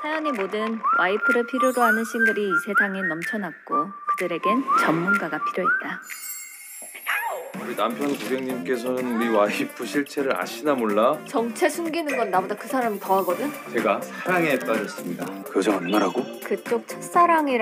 사연이 뭐든 와이프를 필요로 하는 싱글이 이 세상에 넘쳐났고 그들에겐 전문가가 필요했다. 우리 남편 고객님께서는 우리 와이프 실체를 아시나 몰라? 정체 숨기는 건 나보다 그 사람이 더 하거든? 제가 사랑에 빠졌습니다. 그 여자 얼마라고? 그쪽 첫사랑이라고.